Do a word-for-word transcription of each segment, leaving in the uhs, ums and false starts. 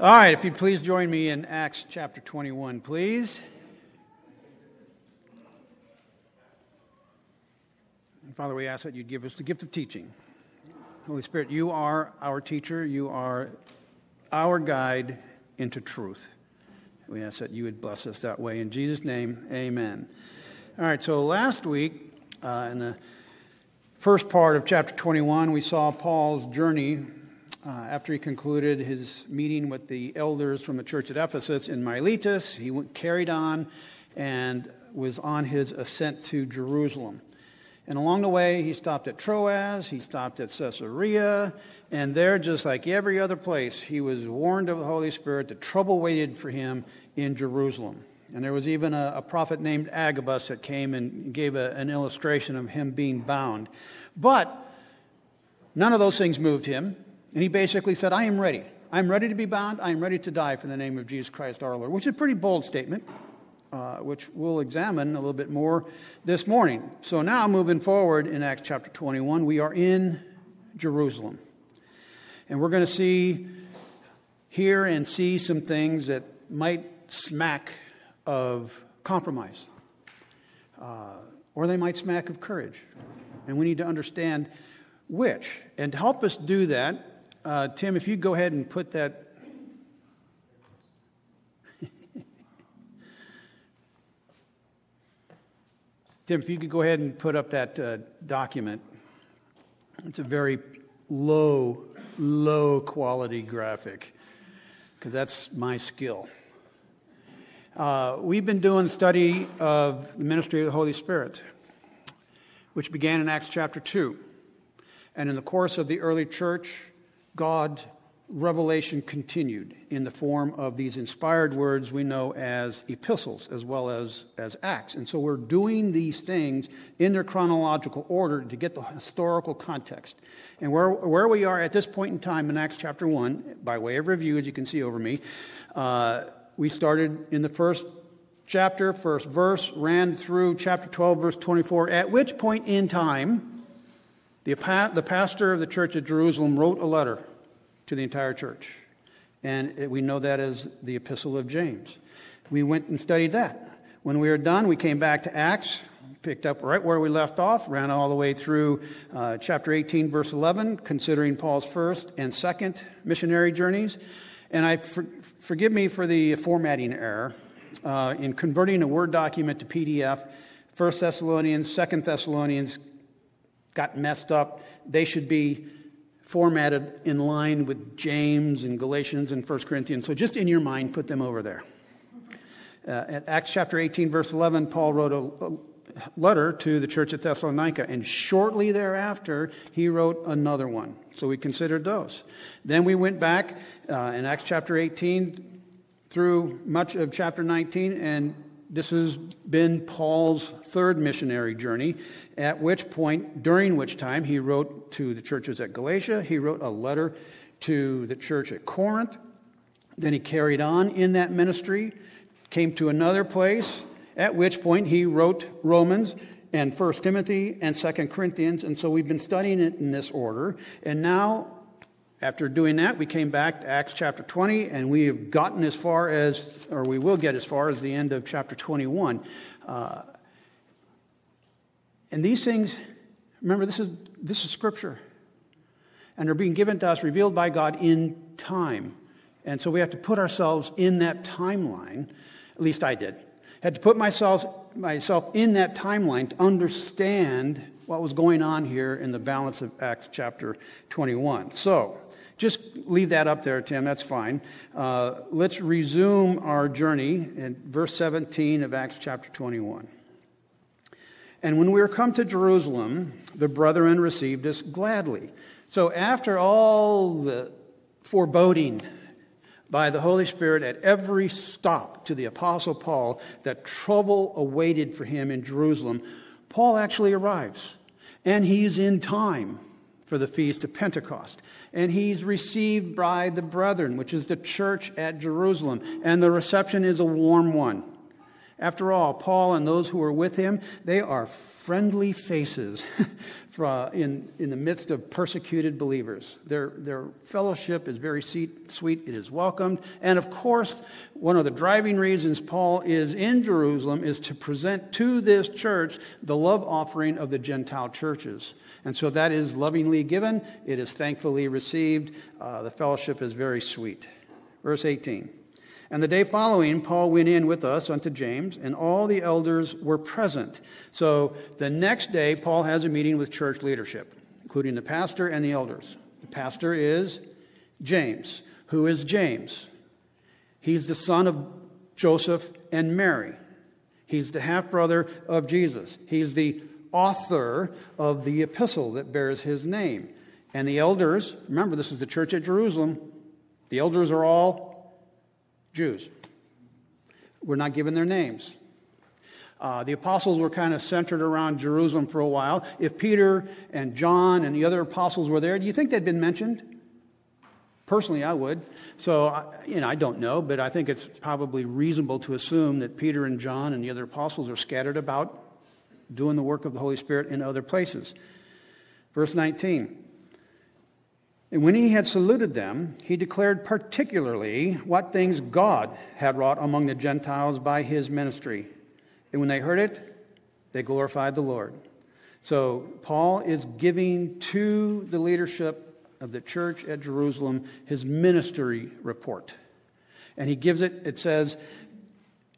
All right, if you please join me in Acts chapter twenty-one, please. And Father, we ask that you'd give us the gift of teaching. Holy Spirit, you are our teacher. You are our guide into truth. We ask that you would bless us that way. In Jesus' name, amen. All right, so last week, uh, in the first part of chapter twenty-one, we saw Paul's journey Uh, after he concluded his meeting with the elders from the church at Ephesus in Miletus. He went, carried on and was on his ascent to Jerusalem. And along the way, he stopped at Troas, he stopped at Caesarea, and there, just like every other place, he was warned of the Holy Spirit that trouble waited for him in Jerusalem. And there was even a, a prophet named Agabus that came and gave a, an illustration of him being bound. But none of those things moved him. And he basically said, I am ready. I am ready to be bound. I am ready to die for the name of Jesus Christ our Lord, which is a pretty bold statement, uh, which we'll examine a little bit more this morning. So now, moving forward in Acts chapter twenty-one, we are in Jerusalem. And we're going to see, hear and see some things that might smack of compromise. Uh, or they might smack of courage. And we need to understand which. And to help us do that, Uh, Tim, if you go ahead and put that. Tim, if you could go ahead and put up that uh, document. It's a very low, low quality graphic, because that's my skill. Uh, we've been doing a study of the ministry of the Holy Spirit, which began in Acts chapter two. And in the course of the early church, God's revelation continued in the form of these inspired words we know as epistles as well as, as acts. And so we're doing these things in their chronological order to get the historical context. And where, where we are at this point in time in Acts chapter one, by way of review, as you can see over me, uh, we started in the first chapter, first verse, ran through chapter twelve, verse twenty-four, at which point in time The, the pastor of the church at Jerusalem wrote a letter to the entire church. And we know that as the Epistle of James. We went and studied that. When we were done, we came back to Acts, picked up right where we left off, ran all the way through uh, chapter eighteen, verse eleven, considering Paul's first and second missionary journeys. And I for, forgive me for the formatting error uh, in converting a Word document to P D F. First Thessalonians, Second Thessalonians, got messed up. They should be formatted in line with James and Galatians and First Corinthians. So just in your mind, put them over there. Uh, at Acts chapter eighteen, verse eleven, Paul wrote a, a letter to the church at Thessalonica, and shortly thereafter, he wrote another one. So we considered those. Then we went back uh, in Acts chapter eighteen through much of chapter nineteen, and this has been Paul's third missionary journey, at which point, during which time, he wrote to the churches at Galatia. He wrote a letter to the church at Corinth. Then he carried on in that ministry, came to another place, at which point he wrote Romans and First Timothy and Second Corinthians. And so we've been studying it in this order. And now, after doing that, we came back to Acts chapter twenty, and we have gotten as far as, or we will get as far as the end of chapter twenty-one. Uh, and these things, remember, this is this is Scripture. And they're being given to us, revealed by God in time. And so we have to put ourselves in that timeline, at least I did. Had to put myself myself in that timeline to understand what was going on here in the balance of Acts chapter twenty-one. So, just leave that up there, Tim. That's fine. Uh, let's resume our journey in verse seventeen of Acts chapter twenty-one. And when we were come to Jerusalem, the brethren received us gladly. So after all the foreboding by the Holy Spirit at every stop to the Apostle Paul that trouble awaited for him in Jerusalem, Paul actually arrives. And he's in time for the feast of Pentecost. And he's received by the brethren, which is the church at Jerusalem. And the reception is a warm one. After all, Paul and those who were with him, they are friendly faces in, in the midst of persecuted believers. Their, their fellowship is very sweet. It is welcomed. And of course, one of the driving reasons Paul is in Jerusalem is to present to this church the love offering of the Gentile churches. And so that is lovingly given. It is thankfully received. Uh, the fellowship is very sweet. Verse eighteen. And the day following, Paul went in with us unto James, and all the elders were present. So the next day, Paul has a meeting with church leadership, including the pastor and the elders. The pastor is James. Who is James? He's the son of Joseph and Mary. He's the half-brother of Jesus. He's the author of the epistle that bears his name. And the elders, remember, this is the church at Jerusalem. The elders are all Jews. We're not given their names. Uh, the apostles were kind of centered around Jerusalem for a while. If Peter and John and the other apostles were there, do you think they'd been mentioned? Personally, I would. So, you know, I don't know, but I think it's probably reasonable to assume that Peter and John and the other apostles are scattered about doing the work of the Holy Spirit in other places. Verse nineteen. And when he had saluted them, he declared particularly what things God had wrought among the Gentiles by his ministry. And when they heard it, they glorified the Lord. So Paul is giving to the leadership of the church at Jerusalem his ministry report. And he gives it, it says,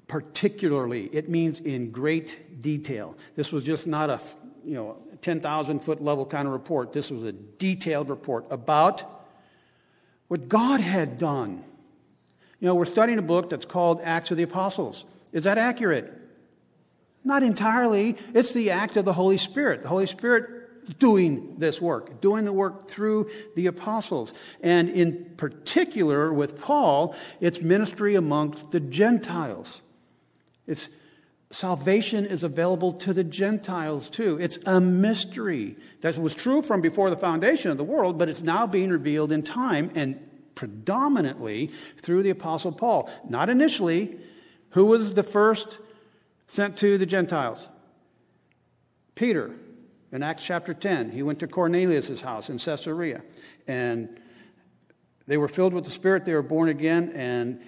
particularly. It means in great detail. This was just not a, you know, ten thousand foot level kind of report. This was a detailed report about what God had done. You know, we're studying a book that's called Acts of the Apostles. Is that accurate? Not entirely. It's the act of the Holy Spirit. The Holy Spirit doing this work, doing the work through the apostles. And in particular with Paul, it's ministry amongst the Gentiles. It's salvation is available to the Gentiles too. It's a mystery that was true from before the foundation of the world, but it's now being revealed in time and predominantly through the Apostle Paul. Not initially. Who was the first sent to the Gentiles? Peter. In Acts chapter ten, he went to Cornelius' house in Caesarea, and they were filled with the Spirit. They were born again, and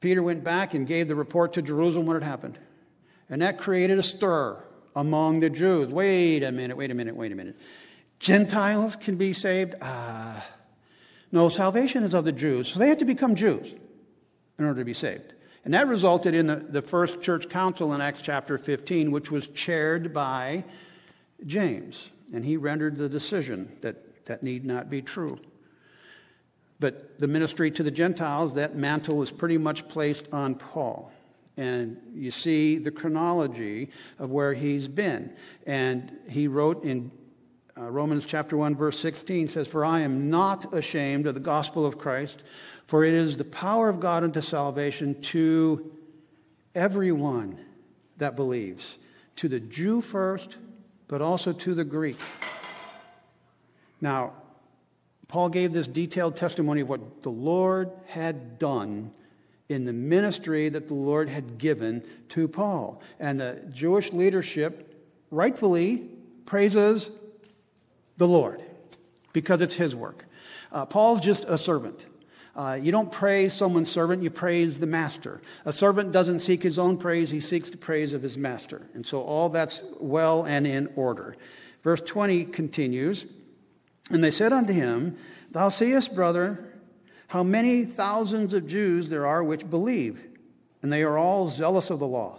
Peter went back and gave the report to Jerusalem when it happened. And that created a stir among the Jews. Wait a minute, wait a minute, wait a minute. Gentiles can be saved? Uh, no, salvation is of the Jews. So they had to become Jews in order to be saved. And that resulted in the, the first church council in Acts chapter fifteen, which was chaired by James. And he rendered the decision that that need not be true. But the ministry to the Gentiles, that mantle is pretty much placed on Paul. And you see the chronology of where he's been. And he wrote in uh, Romans chapter one, verse sixteen, says, "For I am not ashamed of the gospel of Christ, for it is the power of God unto salvation to everyone that believes, to the Jew first, but also to the Greek." Now, Paul gave this detailed testimony of what the Lord had done in the ministry that the Lord had given to Paul. And the Jewish leadership rightfully praises the Lord because it's his work. Uh, Paul's just a servant. Uh, you don't praise someone's servant, you praise the master. A servant doesn't seek his own praise, he seeks the praise of his master. And so all that's well and in order. Verse twenty continues. And they said unto him, "Thou seest, brother, how many thousands of Jews there are which believe, and they are all zealous of the law.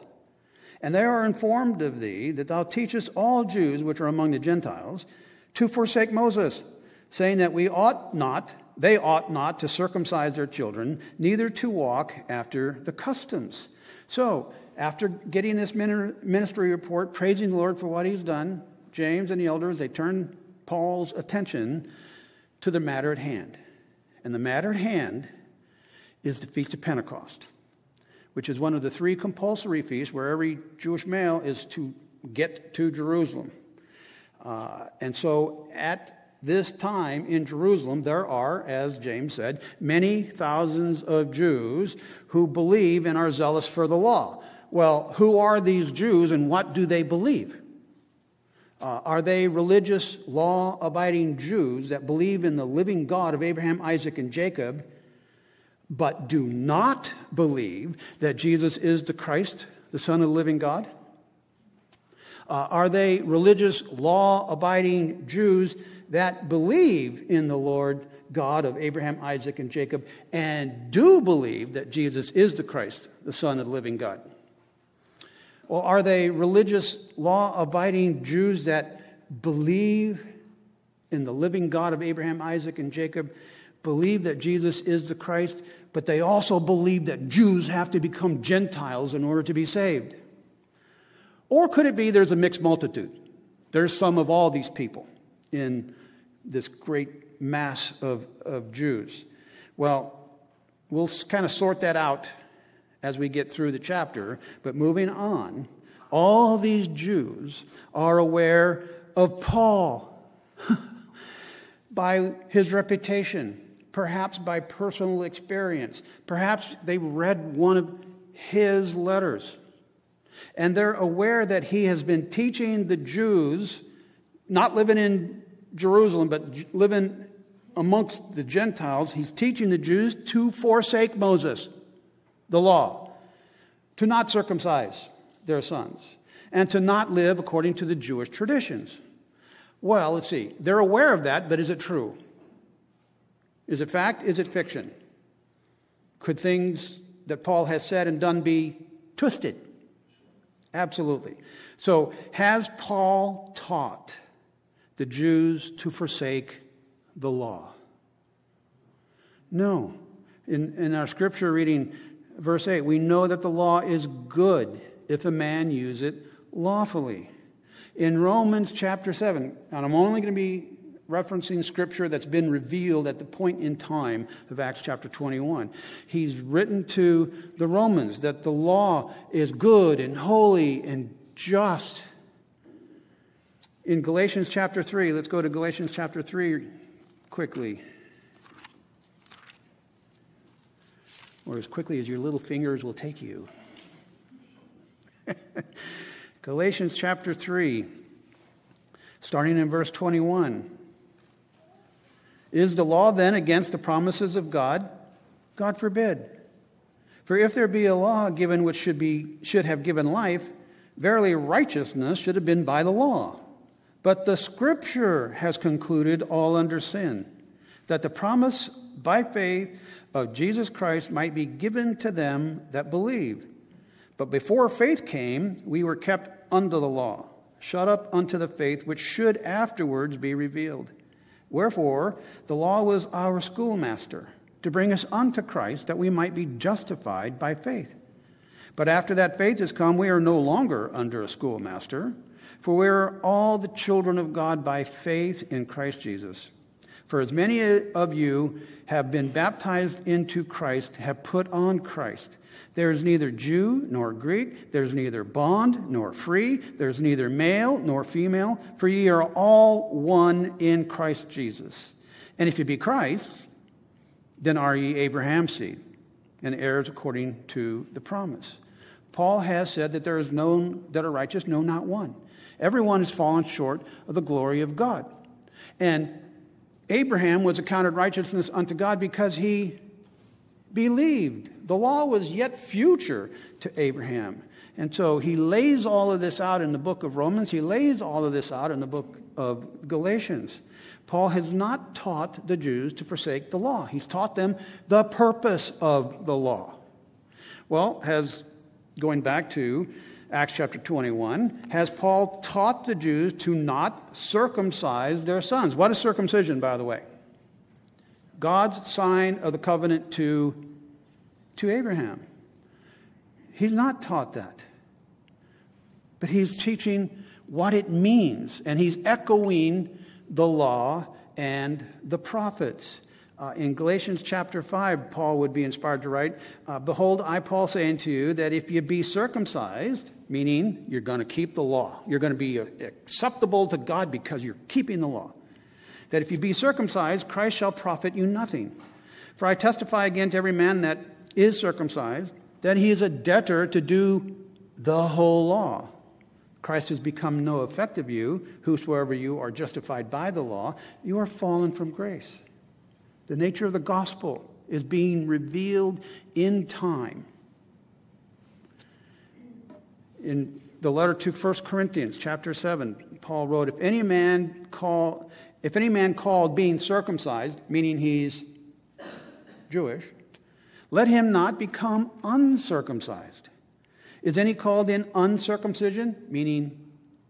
And they are informed of thee that thou teachest all Jews which are among the Gentiles to forsake Moses, saying that we ought not, they ought not to circumcise their children, neither to walk after the customs." So, after getting this ministry report, praising the Lord for what he's done, James and the elders, they turn Paul's attention to the matter at hand. And the matter at hand is the Feast of Pentecost, which is one of the three compulsory feasts where every Jewish male is to get to Jerusalem. Uh, and so at this time in Jerusalem, there are, as James said, many thousands of Jews who believe and are zealous for the law. Well, who are these Jews and what do they believe? Uh, are they religious, law-abiding Jews that believe in the living God of Abraham, Isaac, and Jacob, but do not believe that Jesus is the Christ, the Son of the living God? Uh, are they religious, law-abiding Jews that believe in the Lord God of Abraham, Isaac, and Jacob and do believe that Jesus is the Christ, the Son of the living God? Or are they religious, law-abiding Jews that believe in the living God of Abraham, Isaac, and Jacob, believe that Jesus is the Christ, but they also believe that Jews have to become Gentiles in order to be saved? Or could it be there's a mixed multitude? There's some of all these people in this great mass of, of Jews. Well, we'll kind of sort that out as we get through the chapter. But moving on, all these Jews are aware of Paul by his reputation, perhaps by personal experience. Perhaps they read one of his letters. And they're aware that he has been teaching the Jews, not living in Jerusalem, but living amongst the Gentiles. He's teaching the Jews to forsake Moses, the law, to not circumcise their sons, and to not live according to the Jewish traditions. Well, let's see. They're aware of that, but is it true? Is it fact? Is it fiction? Could things that Paul has said and done be twisted? Absolutely. So, has Paul taught the Jews to forsake the law? No. In, in our scripture reading, verse eight, we know that the law is good if a man use it lawfully. In Romans chapter seven, and I'm only going to be referencing scripture that's been revealed at the point in time of Acts chapter twenty-one. He's written to the Romans that the law is good and holy and just. In Galatians chapter three, let's go to Galatians chapter three quickly. Or as quickly as your little fingers will take you. Galatians chapter three, starting in verse twenty-one. Is the law then against the promises of God? God forbid. For if there be a law given which should be should have given life, verily righteousness should have been by the law. But the scripture has concluded all under sin, that the promise by faith of Jesus Christ might be given to them that believe. But before faith came, we were kept under the law, shut up unto the faith which should afterwards be revealed. Wherefore, the law was our schoolmaster, to bring us unto Christ, that we might be justified by faith. But after that faith is come, we are no longer under a schoolmaster, for we are all the children of God by faith in Christ Jesus. For as many of you have been baptized into Christ, have put on Christ. There is neither Jew nor Greek, there is neither bond nor free, there is neither male nor female, for ye are all one in Christ Jesus. And if ye be Christ's, then are ye Abraham's seed, and heirs according to the promise. Paul has said that there is none that are righteous, no, not one. Everyone has fallen short of the glory of God. And Abraham was accounted righteousness unto God because he believed. The law was yet future to Abraham. And so he lays all of this out in the book of Romans. He lays all of this out in the book of Galatians. Paul has not taught the Jews to forsake the law. He's taught them the purpose of the law. Well, has, going back to Acts chapter twenty-one, has Paul taught the Jews to not circumcise their sons? What is circumcision, by the way? God's sign of the covenant to, to Abraham. He's not taught that. But he's teaching what it means, and he's echoing the law and the prophets. Uh, in Galatians chapter five, Paul would be inspired to write, uh, Behold, I, Paul, say unto you that if you be circumcised, meaning you're going to keep the law, you're going to be acceptable to God because you're keeping the law, that if you be circumcised, Christ shall profit you nothing. For I testify again to every man that is circumcised, that he is a debtor to do the whole law. Christ has become no effect of you, whosoever you are justified by the law, you are fallen from grace. The nature of the gospel is being revealed in time. In the letter to First Corinthians, chapter seven, Paul wrote, If any man call, if any man called being circumcised, meaning he's Jewish, let him not become uncircumcised. Is any called in uncircumcision, meaning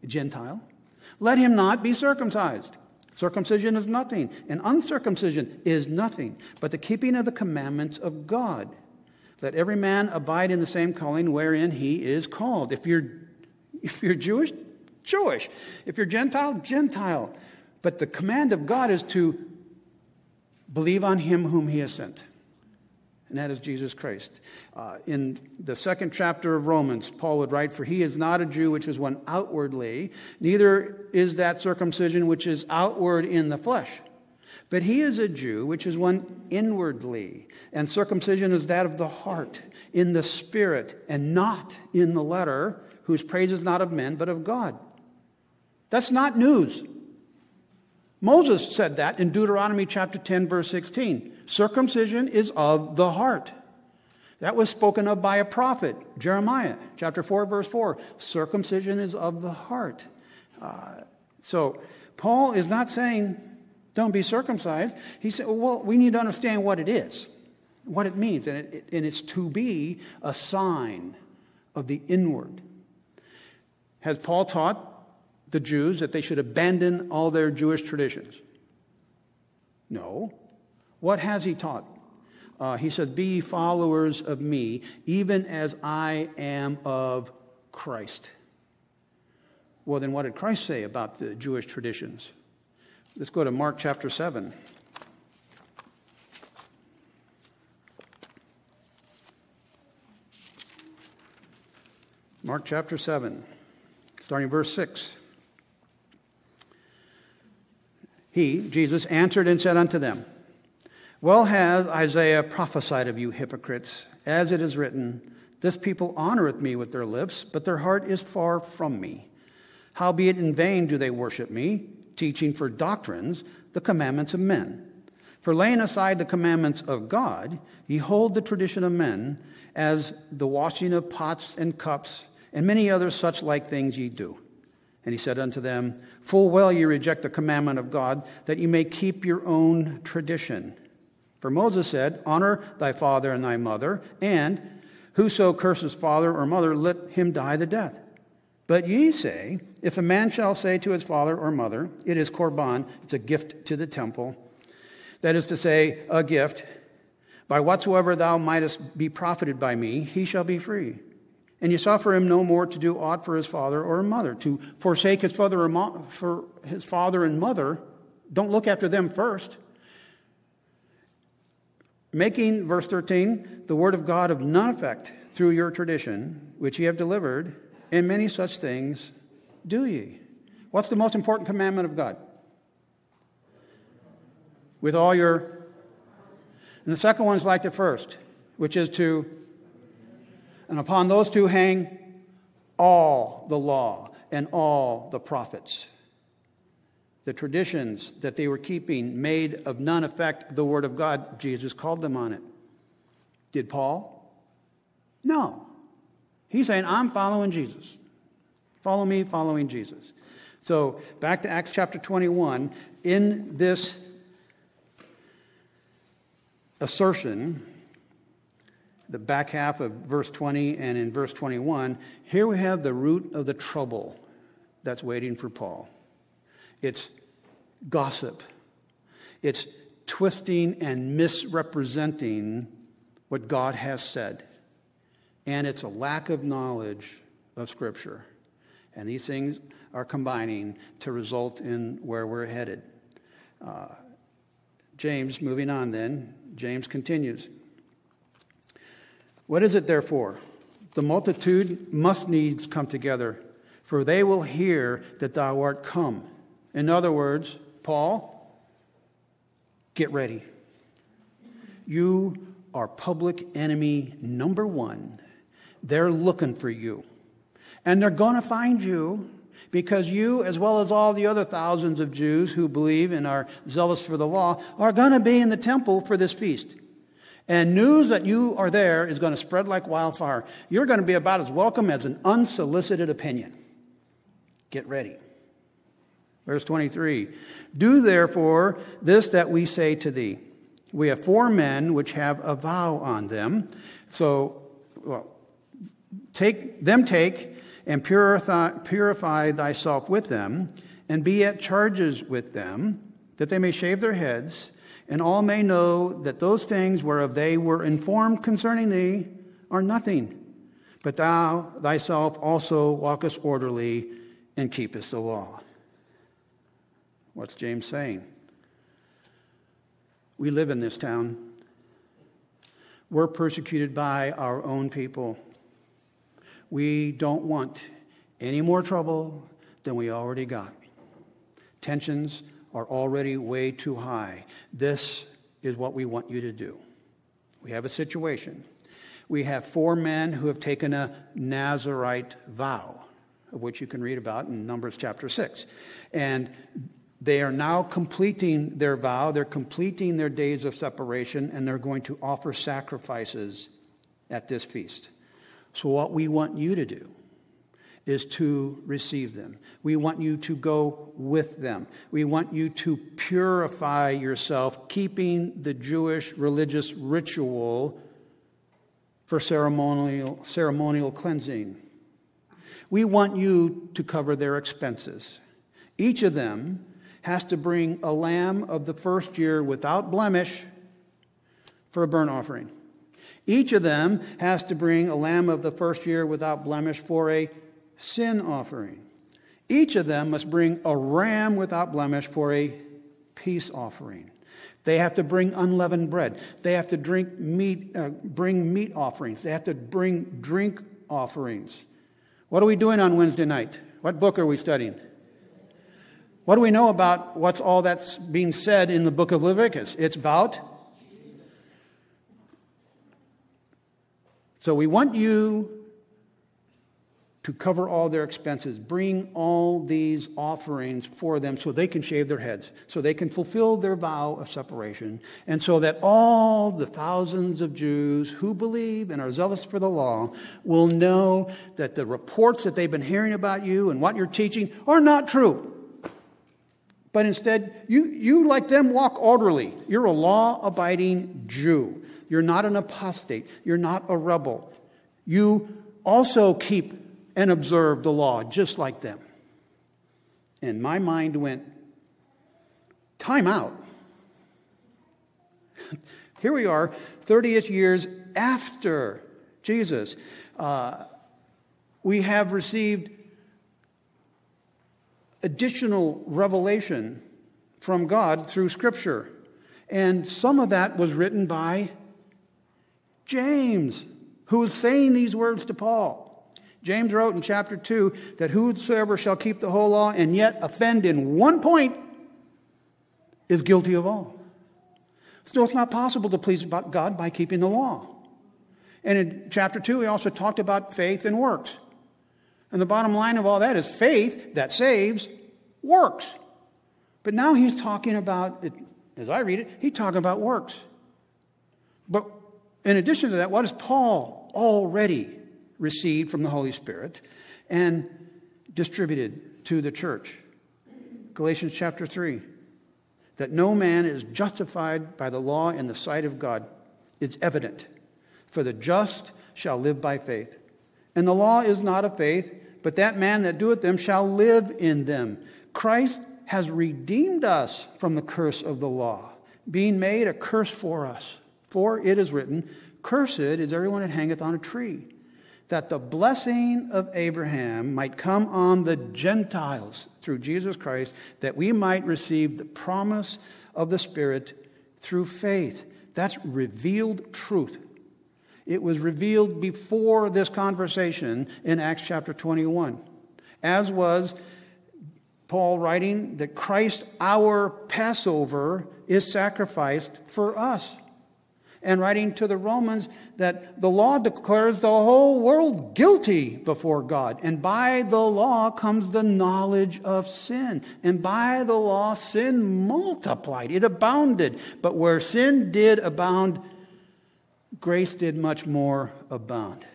Gentile? Let him not be circumcised. Circumcision is nothing, and uncircumcision is nothing, but the keeping of the commandments of God. Let every man abide in the same calling wherein he is called. If you're, if you're Jewish, Jewish. If you're Gentile, Gentile. But the command of God is to believe on him whom he has sent. And that is Jesus Christ. Uh, in the second chapter of Romans, Paul would write, For he is not a Jew, which is one outwardly, neither is that circumcision which is outward in the flesh. But he is a Jew, which is one inwardly, and circumcision is that of the heart, in the spirit, and not in the letter, whose praise is not of men, but of God. That's not news. Moses said that in Deuteronomy chapter ten, verse sixteen. Circumcision is of the heart. That was spoken of by a prophet, Jeremiah, chapter four, verse four. Circumcision is of the heart. Uh, so Paul is not saying, don't be circumcised. He said, well, we need to understand what it is, what it means. And, it, and it's to be a sign of the inward. Has Paul taught the Jews that they should abandon all their Jewish traditions? No. What has he taught? Uh, he said, be followers of me, even as I am of Christ. Well, then what did Christ say about the Jewish traditions? Let's go to Mark chapter seven. Mark chapter seven, starting verse six. He, Jesus, answered and said unto them, Well has Isaiah prophesied of you hypocrites, as it is written, This people honoreth me with their lips, but their heart is far from me. Howbeit in vain do they worship me, teaching for doctrines the commandments of men. For laying aside the commandments of God, ye hold the tradition of men, as the washing of pots and cups, and many other such like things ye do. And he said unto them, Full well ye reject the commandment of God, that ye may keep your own tradition. For Moses said, Honor thy father and thy mother, and whoso curses father or mother, let him die the death. But ye say, If a man shall say to his father or mother, It is Korban, it's a gift to the temple, that is to say, a gift, by whatsoever thou mightest be profited by me, he shall be free. And you suffer him no more to do aught for his father or mother, to forsake his father or mo- for his father and mother. Don't look after them first. Making, verse thirteen, the word of God of none effect through your tradition, which ye have delivered, and many such things do ye. What's the most important commandment of God? With all your... And the second one's like the first, which is to... And upon those two hang all the law and all the prophets. The traditions that they were keeping made of none effect the word of God. Jesus called them on it. Did Paul? No. He's saying, I'm following Jesus. Follow me, following Jesus. So back to Acts chapter twenty-one. In this assertion, the back half of verse twenty and in verse twenty-one, here we have the root of the trouble that's waiting for Paul. It's gossip. It's twisting and misrepresenting what God has said. And it's a lack of knowledge of Scripture. And these things are combining to result in where we're headed. Uh, James, moving on then, James continues. What is it, therefore? The multitude must needs come together, for they will hear that thou art come. In other words, Paul, Get ready. You are public enemy number one. They're looking for you. And they're going to find you because you, as well as all the other thousands of Jews who believe and are zealous for the law, are going to be in the temple for this feast. And news that you are there is going to spread like wildfire. You're going to be about as welcome as an unsolicited opinion. Get ready. Verse twenty-three, do therefore this that we say to thee. We have four men which have a vow on them. So, well, take them take and purify, purify thyself with them, and be at charges with them, that they may shave their heads, and all may know that those things whereof they were informed concerning thee are nothing, but thou thyself also walkest orderly and keepest the law. What's James saying? We live in this town. We're persecuted by our own people. We don't want any more trouble than we already got. Tensions are already way too high. This is what we want you to do. We have a situation. We have four men who have taken a Nazirite vow, of which you can read about in Numbers chapter six. And they are now completing their vow. They're completing their days of separation, and they're going to offer sacrifices at this feast. So what we want you to do is to receive them. We want you to go with them. We want you to purify yourself, keeping the Jewish religious ritual for ceremonial, ceremonial cleansing. We want you to cover their expenses. Each of them has to bring a lamb of the first year without blemish for a burnt offering. Each of them has to bring a lamb of the first year without blemish for a sin offering. Each of them must bring a ram without blemish for a peace offering. They have to bring unleavened bread. They have to drink meat, uh, bring meat offerings. They have to bring drink offerings. What are we doing on Wednesday night? What book are we studying? What do we know about what's all that's being said in the book of Leviticus? It's about Jesus. So we want you to cover all their expenses. Bring all these offerings for them so they can shave their heads, so they can fulfill their vow of separation, and so that all the thousands of Jews who believe and are zealous for the law will know that the reports that they've been hearing about you and what you're teaching are not true. But instead, you, you, like them, walk orderly. You're a law-abiding Jew. You're not an apostate. You're not a rebel. You also keep and observe the law, just like them. And my mind went, time out. Here we are, thirty-ish years after Jesus. Uh, we have received additional revelation from God through Scripture. And some of that was written by James, who was saying these words to Paul. James wrote in chapter two that whosoever shall keep the whole law and yet offend in one point is guilty of all. So it's not possible to please God by keeping the law. And in chapter two, he also talked about faith and works. And the bottom line of all that is faith that saves works. But now he's talking about, as I read it, he's talking about works. But in addition to that, what has Paul already received from the Holy Spirit and distributed to the church? Galatians chapter three, that no man is justified by the law in the sight of God is evident, for the just shall live by faith. And the law is not of faith, but that man that doeth them shall live in them. Christ has redeemed us from the curse of the law, being made a curse for us. For it is written, cursed is everyone that hangeth on a tree, that the blessing of Abraham might come on the Gentiles through Jesus Christ, that we might receive the promise of the Spirit through faith. That's revealed truth. It was revealed before this conversation in Acts chapter twenty-one, as was Paul writing that Christ, our Passover, is sacrificed for us. And writing to the Romans that the law declares the whole world guilty before God. And by the law comes the knowledge of sin. And by the law, sin multiplied. It abounded. But where sin did abound, grace did much more abound.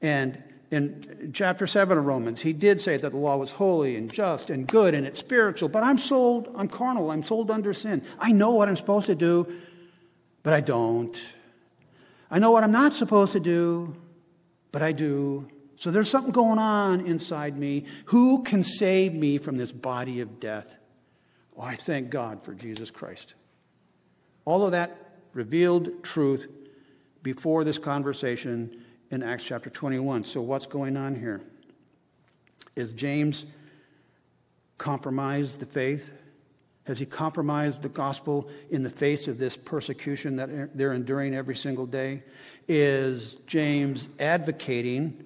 And in chapter seven of Romans, he did say that the law was holy and just and good and it's spiritual. But I'm sold, I'm carnal, I'm sold under sin. I know what I'm supposed to do, but I don't. I know what I'm not supposed to do, but I do. So there's something going on inside me. Who can save me from this body of death? Oh, I thank God for Jesus Christ. All of that revealed truth before this conversation in Acts chapter twenty-one. So what's going on here? Is James compromised the faith? Has he compromised the gospel in the face of this persecution that they're enduring every single day? Is James advocating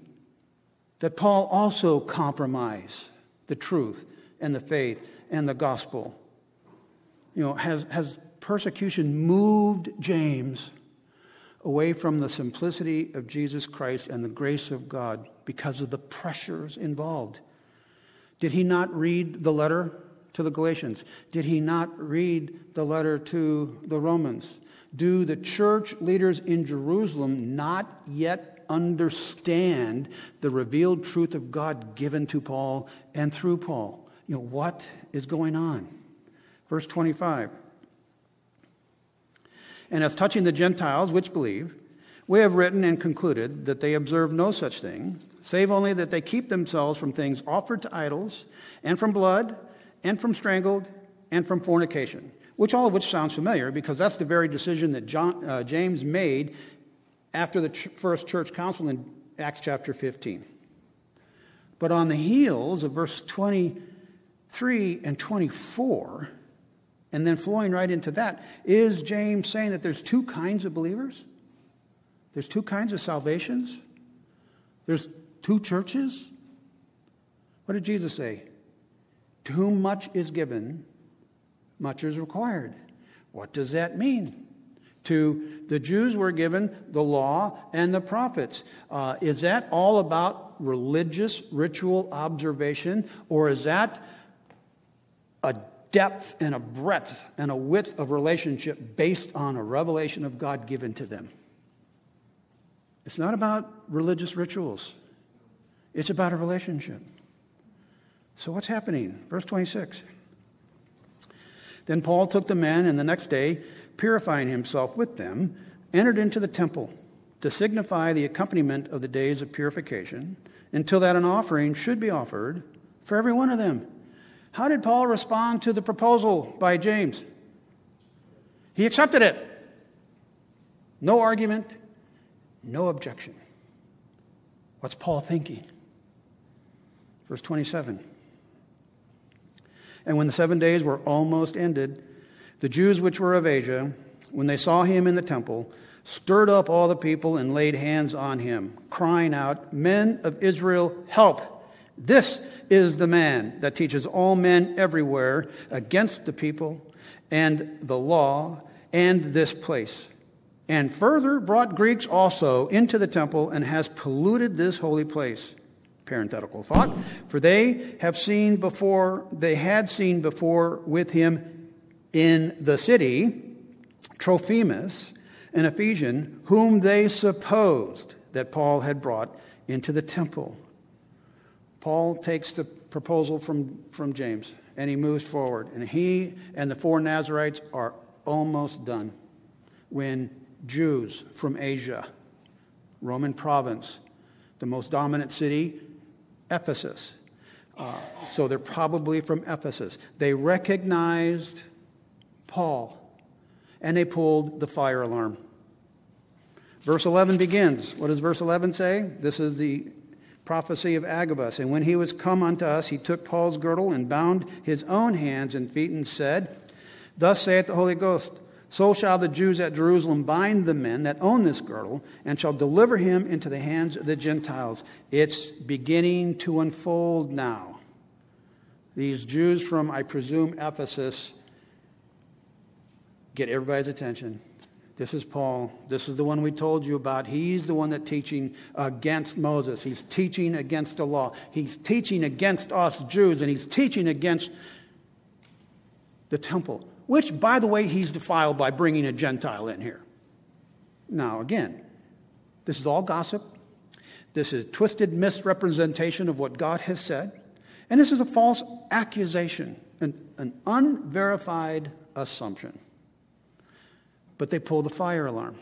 that Paul also compromise the truth and the faith and the gospel? You know, has, has persecution moved James away from the simplicity of Jesus Christ and the grace of God because of the pressures involved? Did he not read the letter to the Galatians? Did he not read the letter to the Romans? Do the church leaders in Jerusalem not yet understand the revealed truth of God given to Paul and through Paul? You know, what is going on? Verse twenty-five. And as touching the Gentiles which believe, we have written and concluded that they observe no such thing, save only that they keep themselves from things offered to idols and from blood, and from strangled, and from fornication, which all of which sounds familiar because that's the very decision that John, uh, James made after the ch- first church council in Acts chapter fifteen. But on the heels of verses twenty-three and twenty-four, and then flowing right into that, is James saying that there's two kinds of believers? There's two kinds of salvations? There's two churches? What did Jesus say? To whom much is given, much is required. What does that mean? To the Jews were given the law and the prophets. Uh, is that all about religious ritual observation? Or is that a depth and a breadth and a width of relationship based on a revelation of God given to them? It's not about religious rituals. It's about a relationship. So what's happening? Verse twenty-six. Then Paul took the men, and the next day, purifying himself with them, entered into the temple to signify the accompaniment of the days of purification, until that an offering should be offered for every one of them. How did Paul respond to the proposal by James? He accepted it. No argument, no objection. What's Paul thinking? Verse twenty-seven. And when the seven days were almost ended, the Jews which were of Asia, when they saw him in the temple, stirred up all the people and laid hands on him, crying out, Men of Israel, help! This is the man that teaches all men everywhere against the people and the law and this place. And further brought Greeks also into the temple and has polluted this holy place. Parenthetical thought, for they have seen before, they had seen before with him in the city, Trophimus, an Ephesian, whom they supposed that Paul had brought into the temple. Paul takes the proposal from, from James, and he moves forward. And he and the four Nazarites are almost done when Jews from Asia, Roman province, the most dominant city, Ephesus. Uh, so they're probably from Ephesus. They recognized Paul, and they pulled the fire alarm. Verse eleven begins. What does verse eleven say? This is the prophecy of Agabus. And when he was come unto us, he took Paul's girdle and bound his own hands and feet and said, Thus saith the Holy Ghost, So shall the Jews at Jerusalem bind the men that own this girdle and shall deliver him into the hands of the Gentiles. It's beginning to unfold now. These Jews from, I presume, Ephesus get everybody's attention. This is Paul. This is the one we told you about. He's the one that's teaching against Moses. He's teaching against the law. He's teaching against us Jews, and he's teaching against the temple, which, by the way, he's defiled by bringing a Gentile in here. Now, again, this is all gossip. This is twisted misrepresentation of what God has said. And this is a false accusation, an, an unverified assumption. But they pull the fire alarm.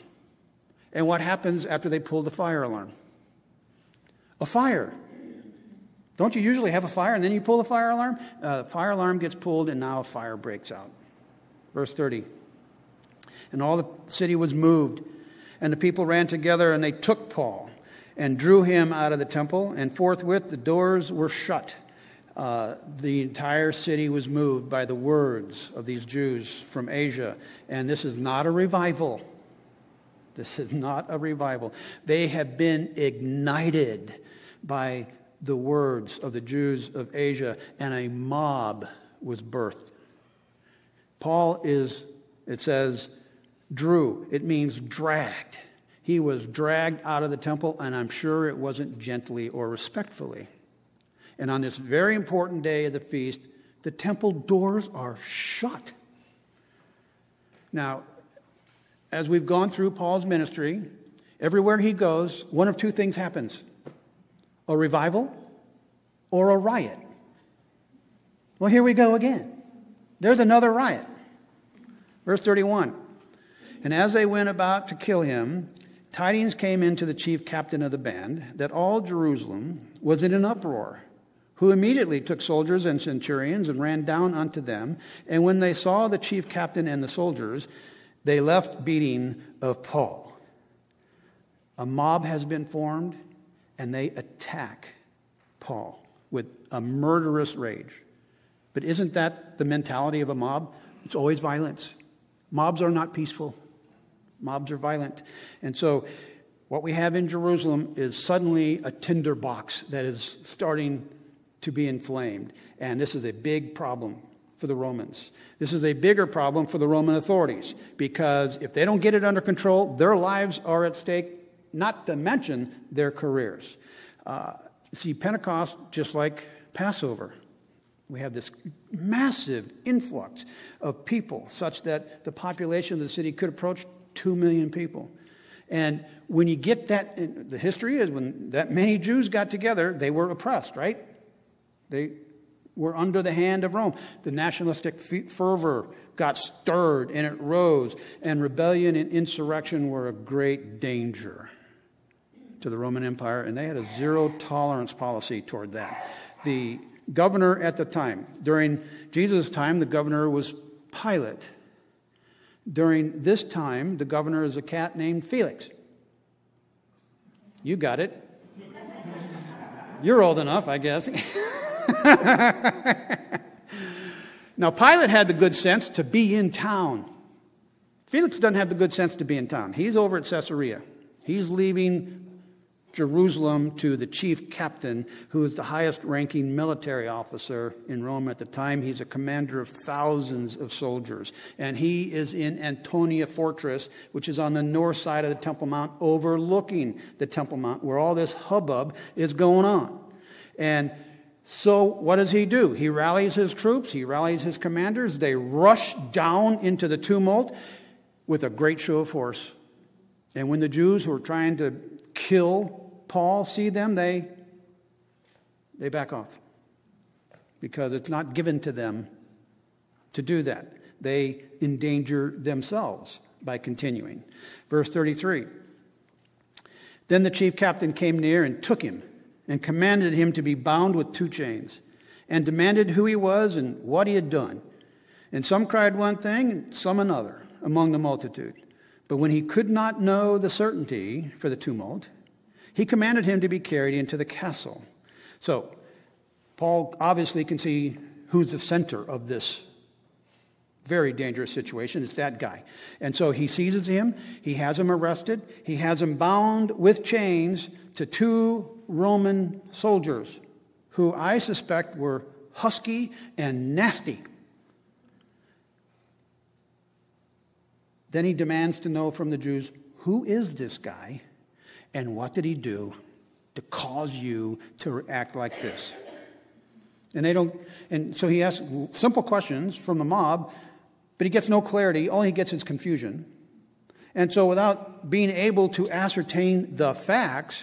And what happens after they pull the fire alarm? A fire. Don't you usually have a fire and then you pull the fire alarm? Uh, fire alarm gets pulled and now a fire breaks out. Verse thirty. And all the city was moved, and the people ran together, and they took Paul and drew him out of the temple, and forthwith the doors were shut. Uh, the entire city was moved by the words of these Jews from Asia. And this is not a revival. This is not a revival. They have been ignited by the words of the Jews of Asia, and a mob was birthed. Paul is, it says, drew. It means dragged. He was dragged out of the temple, and I'm sure it wasn't gently or respectfully. And on this very important day of the feast, the temple doors are shut. Now, as we've gone through Paul's ministry, everywhere he goes, one of two things happens. A revival or a riot. Well, here we go again. There's another riot. Verse thirty-one. And as they went about to kill him, tidings came into the chief captain of the band that all Jerusalem was in an uproar, who immediately took soldiers and centurions and ran down unto them. And when they saw the chief captain and the soldiers, they left beating of Paul. A mob has been formed, and they attack Paul with a murderous rage. But isn't that the mentality of a mob? It's always violence. Mobs are not peaceful. Mobs are violent. And so what we have in Jerusalem is suddenly a tinderbox that is starting to be inflamed. And this is a big problem for the Romans. This is a bigger problem for the Roman authorities, because if they don't get it under control, their lives are at stake, not to mention their careers. Uh, see, Pentecost, just like Passover, we have this massive influx of people such that the population of the city could approach two million people. And when you get that, the history is when that many Jews got together, they were oppressed, right? They were under the hand of Rome. The nationalistic fervor got stirred, and it rose, and rebellion and insurrection were a great danger to the Roman Empire, and they had a zero-tolerance policy toward that. The governor at the time, during Jesus' time, the governor was Pilate. During this time, the governor is a cat named Felix. You got it. You're old enough, I guess. Now, Pilate had the good sense to be in town. Felix doesn't have the good sense to be in town. He's over at Caesarea. He's leaving Jerusalem to the chief captain, who is the highest-ranking military officer in Rome at the time. He's a commander of thousands of soldiers. And he is in Antonia Fortress, which is on the north side of the Temple Mount, overlooking the Temple Mount, where all this hubbub is going on. And so what does he do? He rallies his troops. He rallies his commanders. They rush down into the tumult with a great show of force. And when the Jews who are trying to kill Paul see them, they they back off, because it's not given to them to do that. They endanger themselves by continuing. Verse thirty-three. Then the chief captain came near and took him and commanded him to be bound with two chains, and demanded who he was and what he had done. And some cried one thing and some another among the multitude. But when he could not know the certainty for the tumult, he commanded him to be carried into the castle. So, Paul obviously can see who's the center of this very dangerous situation. It's that guy. And so he seizes him. He has him arrested. He has him bound with chains to two Roman soldiers, who I suspect were husky, and nasty. Then he demands to know from the Jews, who is this guy and what did he do to cause you to act like this? And they don't, and so he asks simple questions from the mob, but he gets no clarity. All he gets is confusion. And so without being able to ascertain the facts,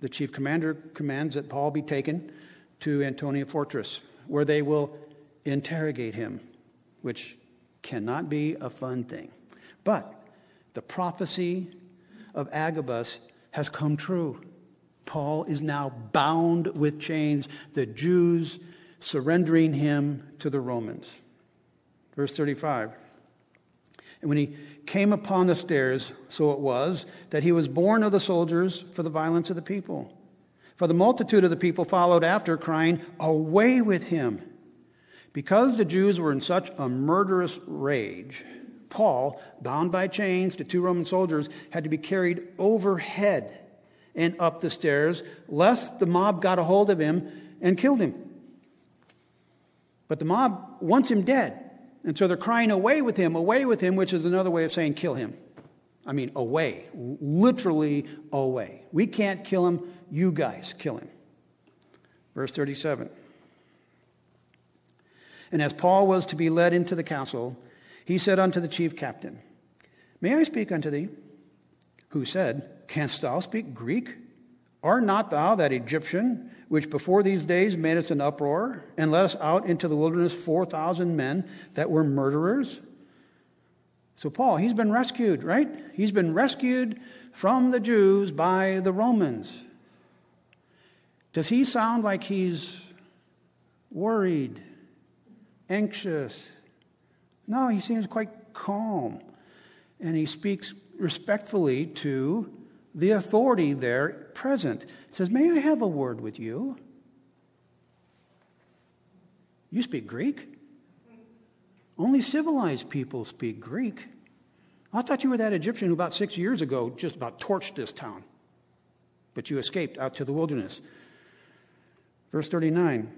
the chief commander commands that Paul be taken to Antonia Fortress, where they will interrogate him, which cannot be a fun thing. But the prophecy of Agabus has come true. Paul is now bound with chains, the Jews surrendering him to the Romans. Verse thirty-five. And when he came upon the stairs, so it was, that he was borne of the soldiers for the violence of the people. For the multitude of the people followed after, crying, "Away with him!" Because the Jews were in such a murderous rage, Paul, bound by chains to two Roman soldiers, had to be carried overhead and up the stairs, lest the mob got a hold of him and killed him. But the mob wants him dead. And so they're crying, "Away with him, away with him," which is another way of saying kill him. I mean, away, literally away. We can't kill him, you guys kill him. Verse thirty-seven. And as Paul was to be led into the castle, he said unto the chief captain, "May I speak unto thee?" Who said, "Canst thou speak Greek? Art not thou that Egyptian, which before these days made us an uproar, and led us out into the wilderness four thousand men that were murderers?" So Paul, he's been rescued, right? He's been rescued from the Jews by the Romans. Does he sound like he's worried, anxious? No, he seems quite calm, and he speaks respectfully to the authority there present. It says, "May I have a word with you? You speak Greek? Only civilized people speak Greek. I thought you were that Egyptian who about six years ago just about torched this town, but you escaped out to the wilderness." Verse thirty-nine,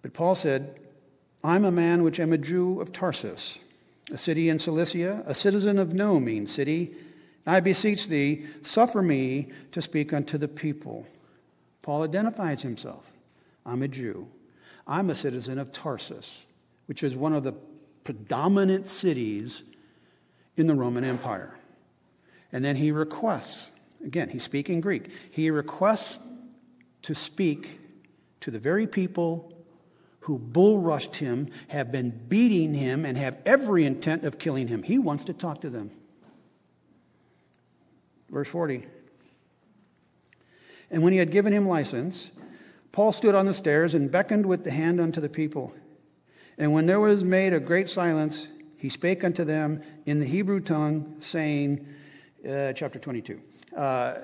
but Paul said, "I'm a man which am a Jew of Tarsus, a city in Cilicia, a citizen of no mean city. I beseech thee, suffer me to speak unto the people." Paul identifies himself. I'm a Jew. I'm a citizen of Tarsus, which is one of the predominant cities in the Roman Empire. And then he requests, again, he's speaking Greek. He requests to speak to the very people who bull rushed him, have been beating him, and have every intent of killing him. He wants to talk to them. Verse forty. And when he had given him license, Paul stood on the stairs and beckoned with the hand unto the people. And when there was made a great silence, he spake unto them in the Hebrew tongue, saying, uh, chapter twenty-two, uh,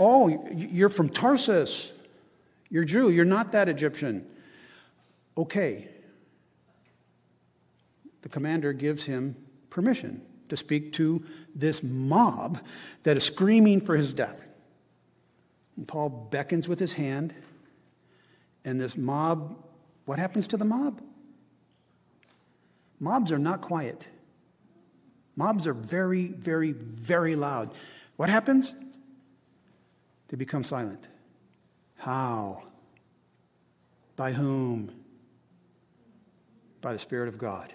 "Oh, you're from Tarsus. You're Jew. You're not that Egyptian." Okay. The commander gives him permission to speak to this mob that is screaming for his death. And Paul beckons with his hand, and this mob, what happens to the mob? Mobs are not quiet. Mobs are very, very, very loud. What happens? They become silent. How? By whom? By the Spirit of God.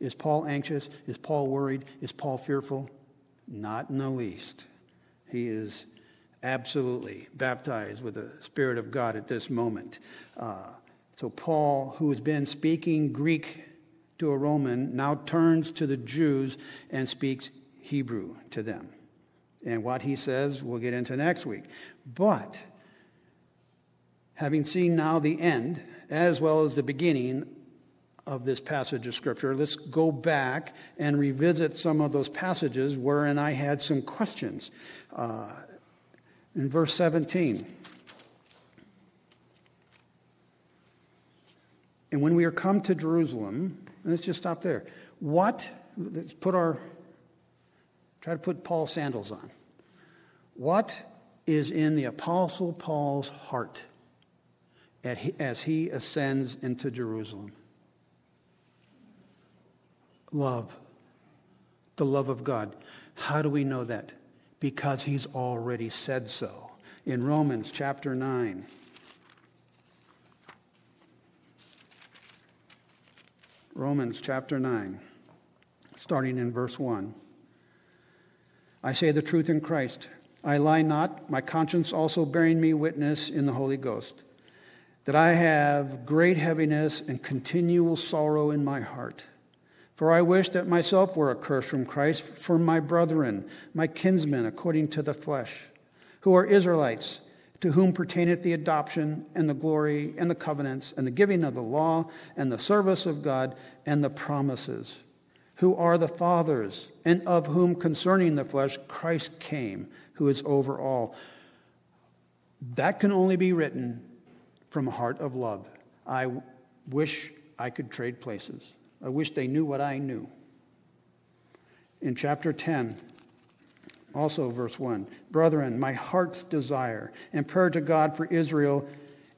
Is Paul anxious? Is Paul worried? Is Paul fearful? Not in the least. He is absolutely baptized with the Spirit of God at this moment. Uh, so Paul, who has been speaking Greek to a Roman, now turns to the Jews and speaks Hebrew to them. And what he says, we'll get into next week. But having seen now the end, as well as the beginning of this passage of Scripture, let's go back and revisit some of those passages wherein I had some questions. Uh, in verse seventeen, and when we are come to Jerusalem, and let's just stop there. What? Let's put our try to put Paul's sandals on. What is in the Apostle Paul's heart as he ascends into Jerusalem. Love. The love of God. How do we know that? Because he's already said so. In Romans chapter nine. Romans chapter nine, starting in verse one. I say the truth in Christ. I lie not, my conscience also bearing me witness in the Holy Ghost, that I have great heaviness and continual sorrow in my heart. For I wish that myself were accursed from Christ for my brethren, my kinsmen, according to the flesh, who are Israelites, to whom pertaineth the adoption and the glory and the covenants and the giving of the law and the service of God and the promises, who are the fathers, and of whom concerning the flesh Christ came, who is over all. That can only be written from a heart of love. I wish I could trade places. I wish they knew what I knew. In chapter ten, also verse one, brethren, my heart's desire and prayer to God for Israel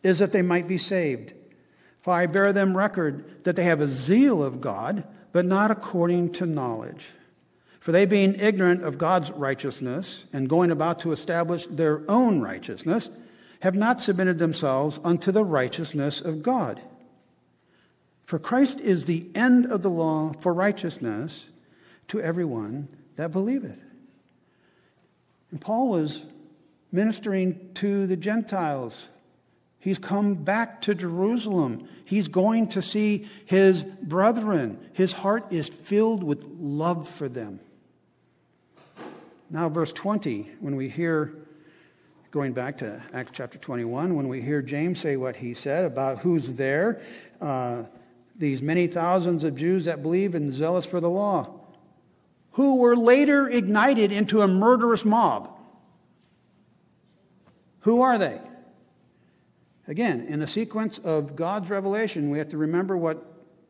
is that they might be saved. For I bear them record that they have a zeal of God, but not according to knowledge. For they being ignorant of God's righteousness and going about to establish their own righteousness, have not submitted themselves unto the righteousness of God. For Christ is the end of the law for righteousness to everyone that believeth. And Paul was ministering to the Gentiles. He's come back to Jerusalem. He's going to see his brethren. His heart is filled with love for them. Now, verse twenty, when we hear, going back to Acts chapter twenty-one, when we hear James say what he said about who's there, uh, these many thousands of Jews that believe and zealous for the law, who were later ignited into a murderous mob. Who are they? Again, in the sequence of God's revelation, we have to remember what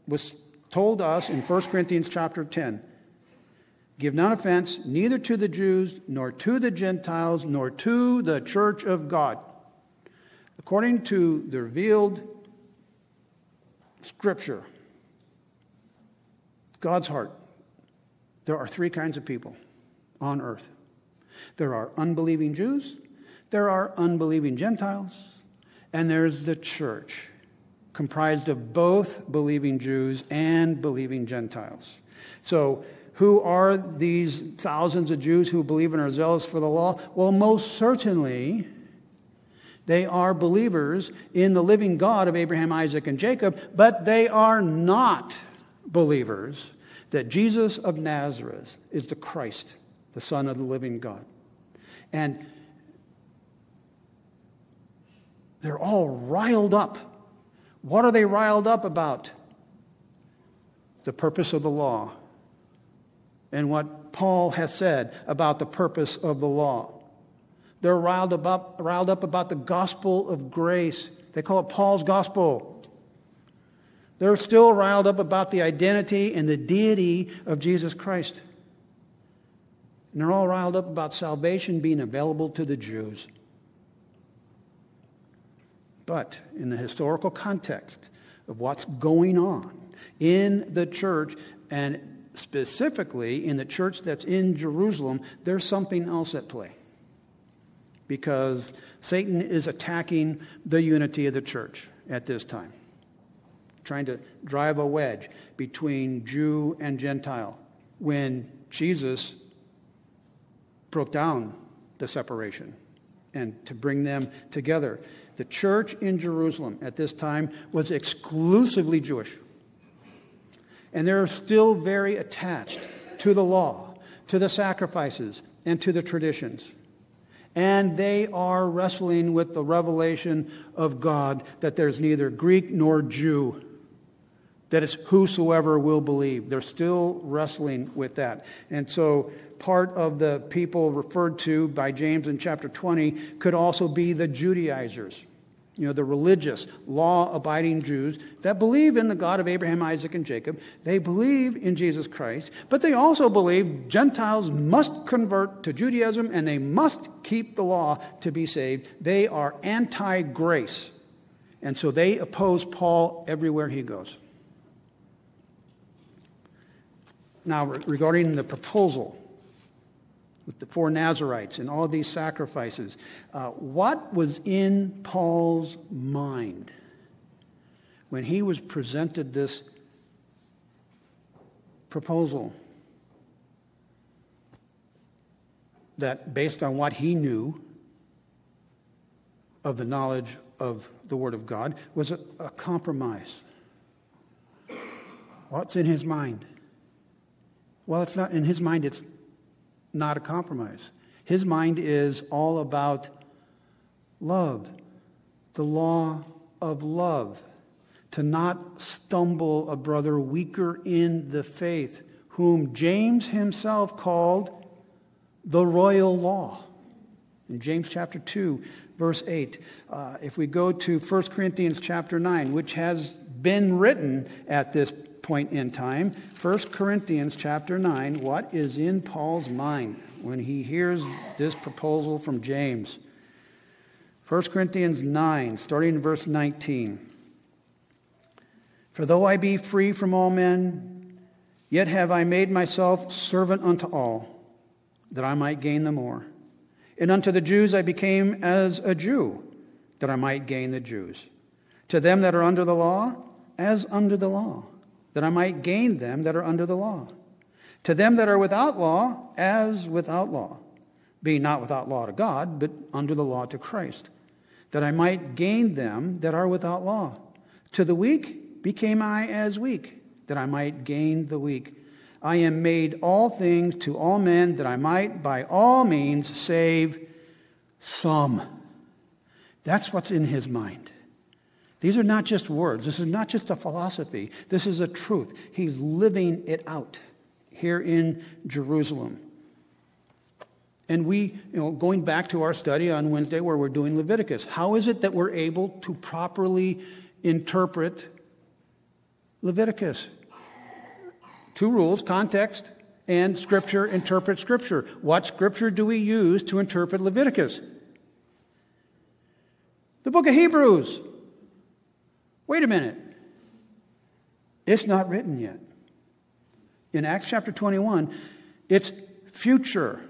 was told us in First Corinthians chapter ten. Give none offense, neither to the Jews, nor to the Gentiles, nor to the church of God. According to the revealed Scripture, God's heart, there are three kinds of people on earth. There are unbelieving Jews, there are unbelieving Gentiles, and there's the church, comprised of both believing Jews and believing Gentiles. So, who are these thousands of Jews who believe and are zealous for the law? Well, most certainly, they are believers in the living God of Abraham, Isaac, and Jacob, but they are not believers that Jesus of Nazareth is the Christ, the Son of the living God. And they're all riled up. What are they riled up about? The purpose of the law. And what Paul has said about the purpose of the law. They're riled up, riled up about the gospel of grace. They call it Paul's gospel. They're still riled up about the identity and the deity of Jesus Christ. And they're all riled up about salvation being available to the Jews. But in the historical context of what's going on in the church, and specifically in the church that's in Jerusalem, there's something else at play. Because Satan is attacking the unity of the church at this time, trying to drive a wedge between Jew and Gentile, when Jesus broke down the separation and to bring them together. The church in Jerusalem at this time was exclusively Jewish. And they're still very attached to the law, to the sacrifices, and to the traditions. And they are wrestling with the revelation of God that there's neither Greek nor Jew, that it's whosoever will believe. They're still wrestling with that. And so part of the people referred to by James in chapter twenty could also be the Judaizers. You know, the religious, law-abiding Jews that believe in the God of Abraham, Isaac, and Jacob. They believe in Jesus Christ, but they also believe Gentiles must convert to Judaism and they must keep the law to be saved. They are anti-grace. And so they oppose Paul everywhere he goes. Now, regarding the proposal with the four Nazarites and all these sacrifices, uh, what was in Paul's mind when he was presented this proposal that, based on what he knew of the knowledge of the Word of God, was a, a compromise? What's in his mind? Well, it's not in his mind, it's not a compromise. His mind is all about love, the law of love, to not stumble a brother weaker in the faith, whom James himself called the royal law. In James chapter two, verse eight, uh, if we go to First Corinthians chapter nine, which has been written at this point in time, First Corinthians chapter nine, what is in Paul's mind when he hears this proposal from James? First Corinthians nine, starting in verse nineteen. For though I be free from all men, yet have I made myself servant unto all, that I might gain the more. And unto the Jews I became as a Jew, that I might gain the Jews. To them that are under the law, as under the law, that I might gain them that are under the law. To them that are without law, as without law, being not without law to God, but under the law to Christ, that I might gain them that are without law. To the weak became I as weak, that I might gain the weak. I am made all things to all men, that I might by all means save some. That's what's in his mind. These are not just words. This is not just a philosophy. This is a truth. He's living it out here in Jerusalem. And we, you know, going back to our study on Wednesday where we're doing Leviticus, how is it that we're able to properly interpret Leviticus? Two rules: context and Scripture interpret Scripture. What Scripture do we use to interpret Leviticus? The book of Hebrews. Wait a minute. It's not written yet. In Acts chapter twenty-one, it's future.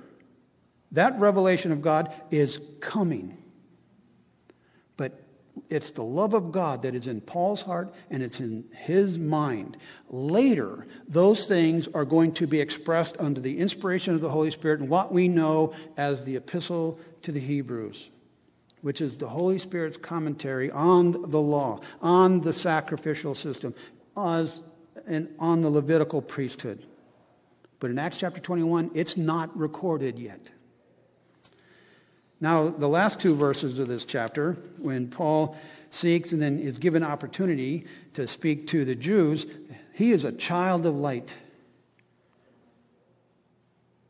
That revelation of God is coming. But it's the love of God that is in Paul's heart, and it's in his mind. Later, those things are going to be expressed under the inspiration of the Holy Spirit in what we know as the Epistle to the Hebrews, which is the Holy Spirit's commentary on the law, on the sacrificial system, as, and on the Levitical priesthood. But in Acts chapter twenty-one, it's not recorded yet. Now, the last two verses of this chapter, when Paul seeks and then is given opportunity to speak to the Jews, he is a child of light.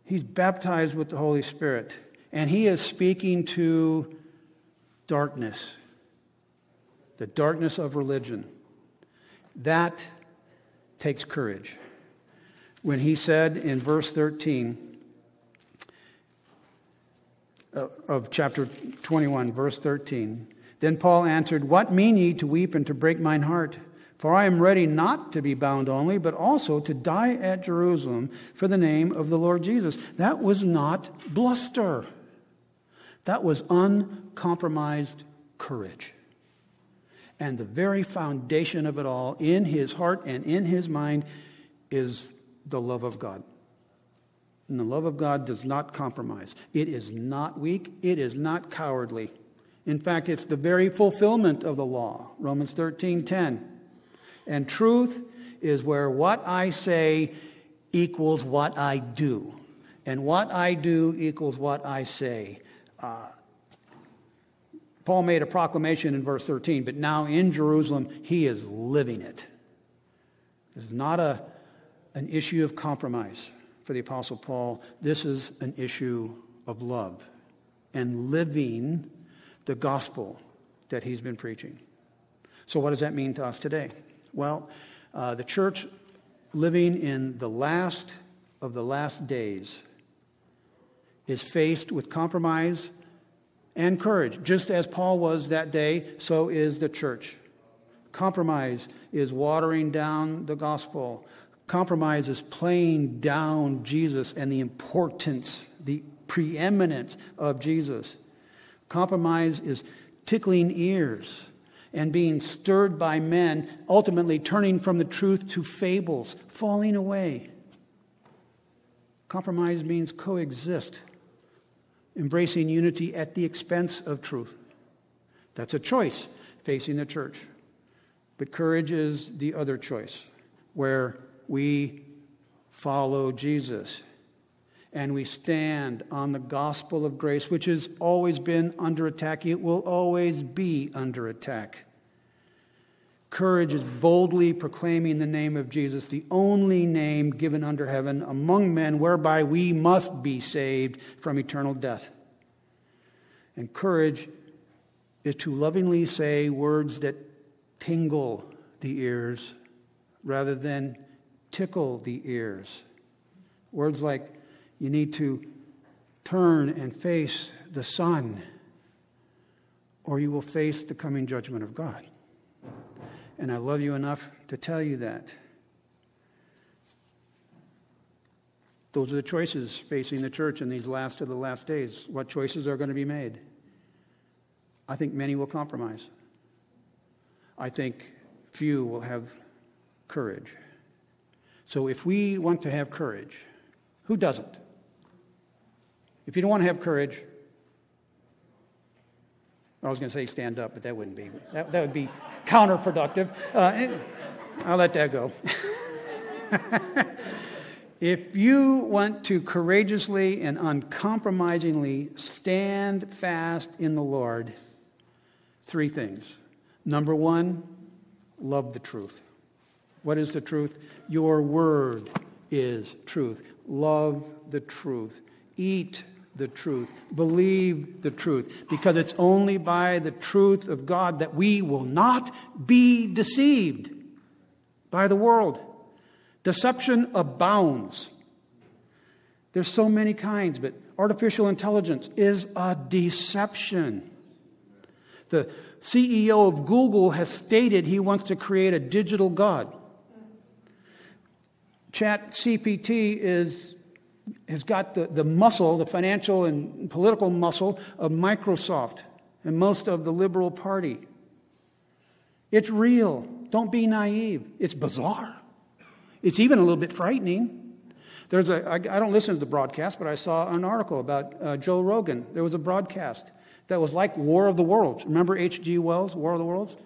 He's baptized with the Holy Spirit, and he is speaking to darkness, the darkness of religion. That takes courage. When he said in verse thirteen, of chapter twenty-one, verse thirteen. Then Paul answered, What mean ye to weep and to break mine heart? For I am ready not to be bound only, but also to die at Jerusalem for the name of the Lord Jesus. That was not bluster. That was uncompromised courage. And the very foundation of it all in his heart and in his mind is the love of God. And the love of God does not compromise. It is not weak. It is not cowardly. In fact, it's the very fulfillment of the law. Romans thirteen ten. And truth is where what I say equals what I do. And what I do equals what I say. Uh, Paul made a proclamation in verse thirteen, but now in Jerusalem, he is living it. It's not a, an issue of compromise. For the Apostle Paul, this is an issue of love and living the gospel that he's been preaching. So what does that mean to us today? Well, uh, the church living in the last of the last days is faced with compromise and courage. Just as Paul was that day, so is the church. Compromise is watering down the gospel. Compromise is playing down Jesus and the importance, the preeminence of Jesus. Compromise is tickling ears and being stirred by men, ultimately turning from the truth to fables, falling away. Compromise means coexist, embracing unity at the expense of truth. That's a choice facing the church. But courage is the other choice, where we follow Jesus and we stand on the gospel of grace, which has always been under attack. It will always be under attack. Courage is boldly proclaiming the name of Jesus, the only name given under heaven among men whereby we must be saved from eternal death. And courage is to lovingly say words that tingle the ears rather than tickle the ears. Words like, you need to turn and face the sun, or you will face the coming judgment of God. And I love you enough to tell you that. Those are the choices facing the church in these last of the last days. What choices are going to be made? I think many will compromise. I think few will have courage. So if we want to have courage, who doesn't? If you don't want to have courage, I was going to say stand up, but that wouldn't be. That, that would be counterproductive. Uh, I'll let that go. If you want to courageously and uncompromisingly stand fast in the Lord, three things. Number one, love the truth. What is the truth? Your word is truth. Love the truth. Eat the truth. Believe the truth. Because it's only by the truth of God that we will not be deceived by the world. Deception abounds. There's so many kinds, but artificial intelligence is a deception. The C E O of Google has stated he wants to create a digital God. Chat C P T is, has got the, the muscle, the financial and political muscle of Microsoft and most of the Liberal Party. It's real. Don't be naive. It's bizarre. It's even a little bit frightening. There's a, I, I don't listen to the broadcast, but I saw an article about uh, Joe Rogan. There was a broadcast that was like War of the Worlds. Remember H G Wells, War of the Worlds?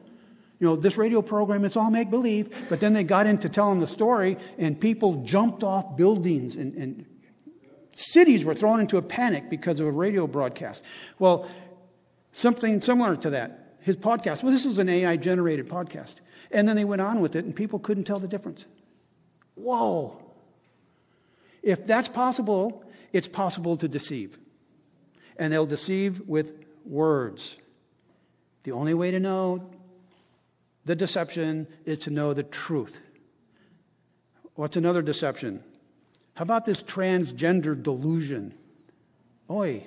You know, this radio program, it's all make-believe. But then they got into telling the story, and people jumped off buildings, and, and cities were thrown into a panic because of a radio broadcast. Well, something similar to that, his podcast. Well, this is an A I-generated podcast. And then they went on with it, and people couldn't tell the difference. Whoa. If that's possible, it's possible to deceive. And they'll deceive with words. The only way to know the deception is to know the truth. What's another deception? How about this transgender delusion? Oi.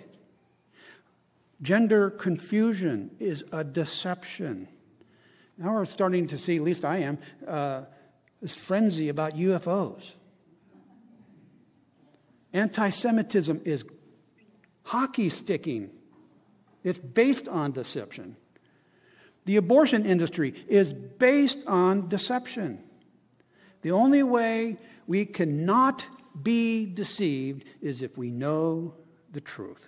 Gender confusion is a deception. Now we're starting to see, at least I am, uh, this frenzy about U F Os. Anti-Semitism is hockey sticking. It's based on deception. The abortion industry is based on deception. The only way we cannot be deceived is if we know the truth.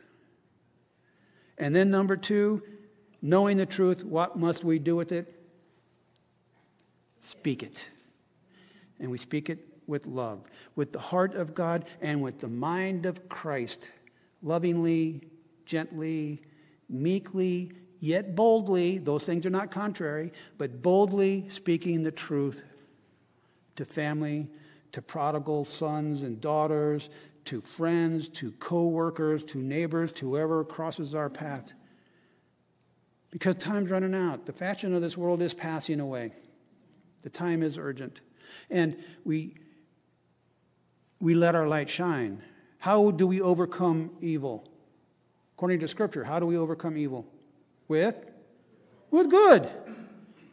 And then number two, knowing the truth, what must we do with it? Speak it. And we speak it with love, with the heart of God and with the mind of Christ, lovingly, gently, meekly, yet boldly, those things are not contrary, but boldly speaking the truth to family, to prodigal sons and daughters, to friends, to co-workers, to neighbors, to whoever crosses our path. Because time's running out. The fashion of this world is passing away. The time is urgent. And we, we let our light shine. How do we overcome evil? According to Scripture, how do we overcome evil? With? With good.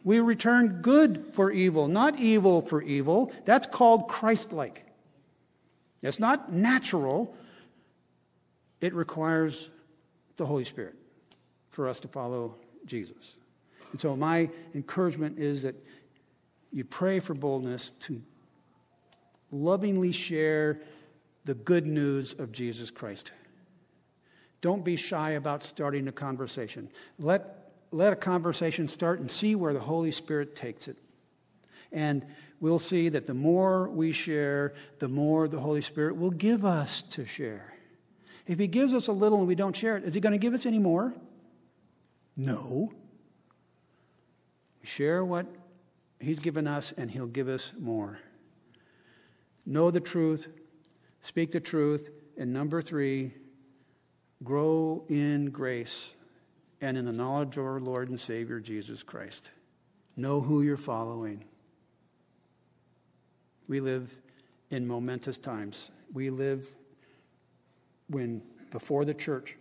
We return good for evil, not evil for evil. That's called Christ-like. It's not natural. It requires the Holy Spirit for us to follow Jesus. And so my encouragement is that you pray for boldness to lovingly share the good news of Jesus Christ. Don't be shy about starting a conversation. Let, let a conversation start and see where the Holy Spirit takes it. And we'll see that the more we share, the more the Holy Spirit will give us to share. If He gives us a little and we don't share it, is He going to give us any more? No. We share what He's given us, and He'll give us more. Know the truth, speak the truth, and number three, grow in grace and in the knowledge of our Lord and Savior Jesus Christ. Know who you're following. We live in momentous times. We live when before the church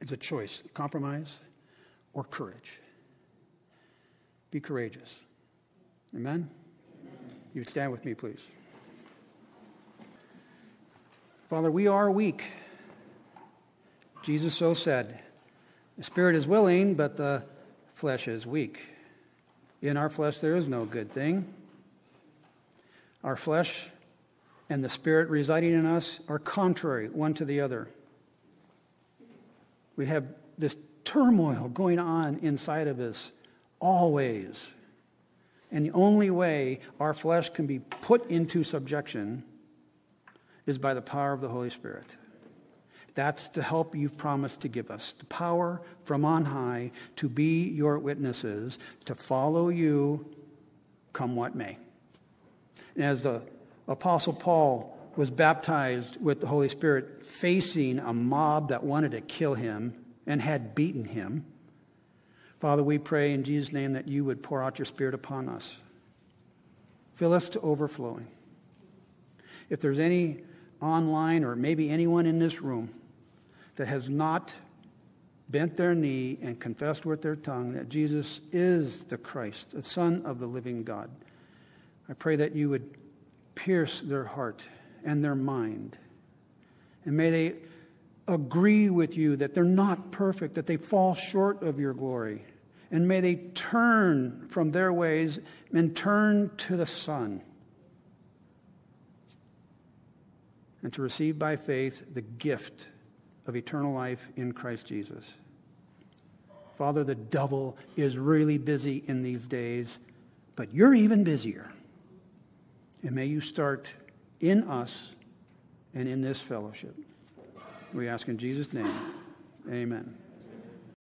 is a choice, compromise or courage. Be courageous. Amen? Amen. You would stand with me, please. Father, we are weak. Jesus so said, the spirit is willing, but the flesh is weak. In our flesh there is no good thing. Our flesh and the spirit residing in us are contrary one to the other. We have this turmoil going on inside of us always. And the only way our flesh can be put into subjection is by the power of the Holy Spirit. That's the help you've promised to give us, the power from on high to be your witnesses, to follow you, come what may. And as the Apostle Paul was baptized with the Holy Spirit, facing a mob that wanted to kill him and had beaten him, Father, we pray in Jesus' name that you would pour out your Spirit upon us. Fill us to overflowing. If there's any online or maybe anyone in this room that has not bent their knee and confessed with their tongue that Jesus is the Christ, the Son of the living God, I pray that you would pierce their heart and their mind. And may they agree with you that they're not perfect, that they fall short of your glory. And may they turn from their ways and turn to the Son, and to receive by faith the gift of eternal life in Christ Jesus. Father, the devil is really busy in these days, but you're even busier. And may you start in us and in this fellowship. We ask in Jesus' name, amen.